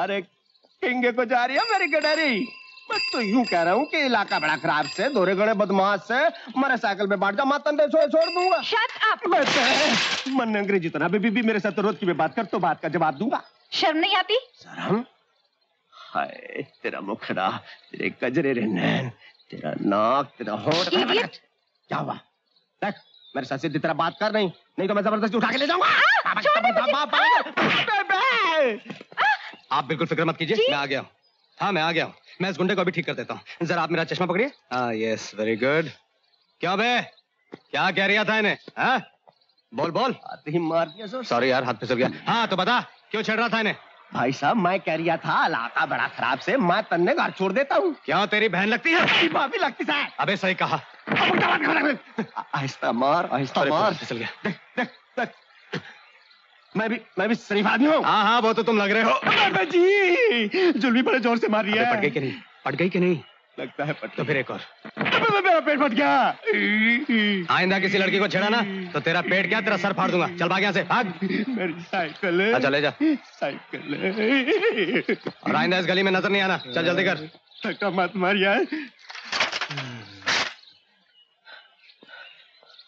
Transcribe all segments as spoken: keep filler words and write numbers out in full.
अरे किंगे को जा रही है मेरी गडरी। मैं तो यूं कह रहा हूँ कि इलाका बड़ा खराब से दोरे गड़े बदमाश है, मरे साइकिल पे बैठ जा, मातन पे छोड़ छोड़ दूंगा। Shut up. मन अंग्रेजी जितना भी बीबी मेरे साथ रोज की भी बात कर तो बात का जवाब दूंगा। शर्म नहीं आती? शर्म? हाय तेरा मुखड़ा, तेरे गजरे रे नैन, तेरा नाक, तेरा होंठ। इडियट! क्या हुआ? देख मेरे साथ सीधी तरह बात कर, नहीं नहीं तो मैं जबरदस्ती उठा के ले जाऊंगा। आप बिल्कुल फिक्र मत कीजिए, मैं आ गया हूँ। हाँ मैं आ गया हूँ, मैं इस गुंडे को अभी ठीक कर देता हूँ। जरा आप मेरा चश्मा पकड़िए। हाँ यस वेरी गुड। क्या बे क्या कह रहा था इन्हें? हाँ बोल बोल। मार सॉरी यार हाथ फिसल गया। हाँ तो बता क्यों छेड़ रहा था इन्हें? भाई साहब मैं कह रहा था इलाका बड़ा खराब से, मैं तन्ने घर छोड़ देता हूँ। क्या तेरी बहन लगती है? भाभी लगती है। अबे सही कहा। आहिस्ता मार आहिस्ता मार। फिसल गया। मैं भी मैं भी शरीफ आदमी हूँ। हाँ हाँ वो तो तुम लग रहे हो जी। जुल्फी बड़े जोर से मार रही है। पट गई कि नहीं? पट गई कि नहीं? लगता है पट। तो फिर एक और। मेरा पेट फट गया। आइंदा किसी लड़की को छेड़ा ना तो तेरा पेट क्या तेरा सर फाड़ दूंगा। चल भाग यहाँ से, भाग। मेरी साइकिल। अच्छा ले जा साइकिल। और आइंदा इस गली में नजर नहीं आना। चल जल्दी कर। धक्का मत मार यार।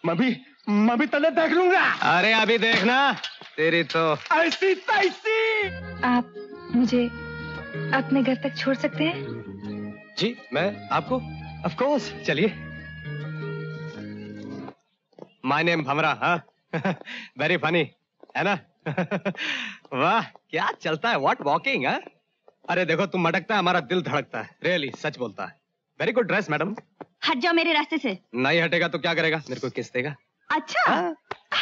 मैं भी मैं भी तले देख लूंगा। अरे अभी देखना तेरी तो ऐसी तैसी। आप मुझे अपने घर तक छोड़ सकते हैं? जी मैं आपको ऑफ कोर्स। चलिए। My name Bhamra. हाँ वेरी फनी है ना? वाह क्या चलता है, व्हाट वॉकिंग। हाँ अरे देखो तुम मटकता है हमारा दिल धड़कता है। रियली सच बोलता है। Very good dress madam. हट जाओ मेरे रास्ते से। नहीं हटेगा तो क्या करेगा? मेरे को किस देगा। अच्छा हाँ?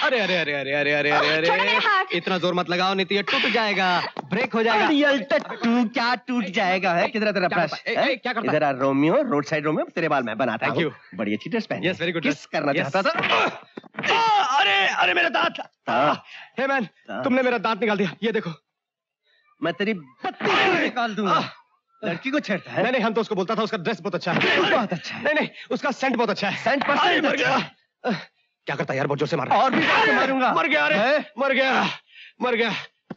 अरे अरे अरे अरे अरे अरे अरे अरे इतना जोर मत लगाओ नहीं तो ये टूट जाएगा, ब्रेक हो जाएगा। रियल टू क्या टूट जाएगा है? किधर तेरा ब्रश? क्या करता है? इधर रोमियो रोड साइड रोमियो तेरे बाल मैं बनाता हूं। Thank you. बड़ी अच्छी ड्रेस पहनी। Yes very good. किस करना चाहता था? अरे अरे मेरा दांत। हे मैन तुमने मेरा दांत निकाल दिया। ये देखो मैं तेरी बत्ती निकाल दूंगा। लड़की को छेड़ता है? नहीं नहीं हम तो उसको बोलता था उसका ड्रेस बहुत अच्छा है। बहुत अच्छा है। नहीं नहीं उसका सेंट बहुत अच्छा है। सेंट पर क्या करता है यार? बहुत जोर से मार। और भी जोर से मारूंगा। मर गया। अरे मर गया मर गया।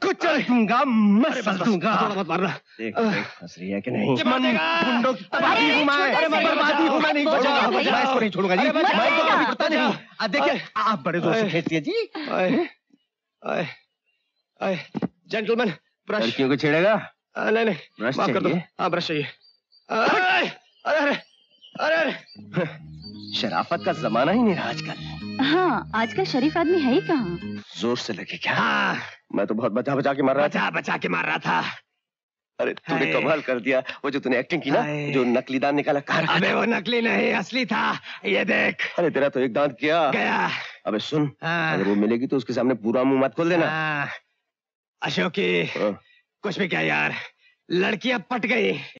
कुछ चलेगा मैं दूंगा। मत मारना। देख हंस रही है कि नहीं? गुंडों की तबाही हूं मैं। अरे मैं बर्बादी हूं मैं। नहीं बचाऊंगा मैं इसको, नहीं छोड़ूंगा जी। मैं कभी कुत्ता नहीं। आ देखिए आप बड़े जोर से खेलती है जी। ओए ओए ओए जेंटलमैन ब्रश। लड़कियों को छेड़ेगा? नहीं नहीं ब्रश माफ कर दो। हां ब्रश चाहिए। अरे अरे अरे शराफत का जमाना ही नहीं रहा आजकल। हाँ आजकल शरीफ आदमी है ही कहाँ। जोर से लगे क्या? हाँ, मैं तो बहुत बचा बचा के मार रहा था। बचा बचा के मार रहा था। अरे तूने कमाल कर दिया। वो जो तूने एक्टिंग की ना, जो नकली दांत निकाला कार। अबे वो नकली नहीं असली था। ये देख। अरे तेरा तो एक दांत गया गया। अबे सुन हाँ। अगर वो मिलेगी तो उसके सामने पूरा मुंह मत खोल देना। हाँ। अशोकी हाँ। कुछ भी क्या यार लड़कियां पट गयी।